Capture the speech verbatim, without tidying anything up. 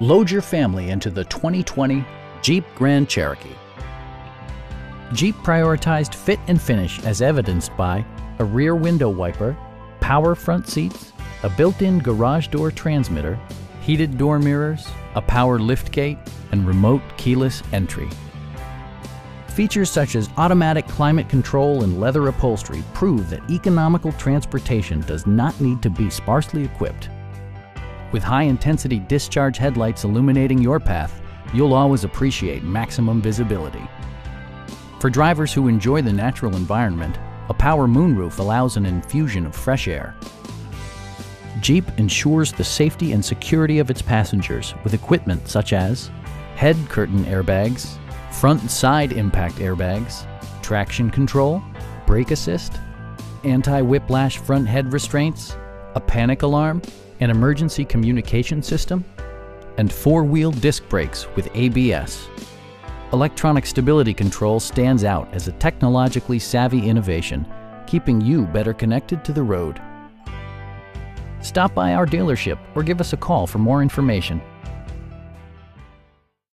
Load your family into the twenty twenty Jeep Grand Cherokee. Jeep prioritized fit and finish as evidenced by a rear window wiper, power front seats, a built-in garage door transmitter, heated door mirrors, a power liftgate, and remote keyless entry. Features such as automatic climate control and leather upholstery prove that economical transportation does not need to be sparsely equipped. With high-intensity discharge headlights illuminating your path, you'll always appreciate maximum visibility. For drivers who enjoy the natural environment, a power moonroof allows an infusion of fresh air. Jeep ensures the safety and security of its passengers with equipment such as head curtain airbags, front and side impact airbags, traction control, brake assist, anti-whiplash front head restraints, a panic alarm, an emergency communication system, and four-wheel disc brakes with A B S. Electronic stability control stands out as a technologically savvy innovation, keeping you better connected to the road. Stop by our dealership or give us a call for more information.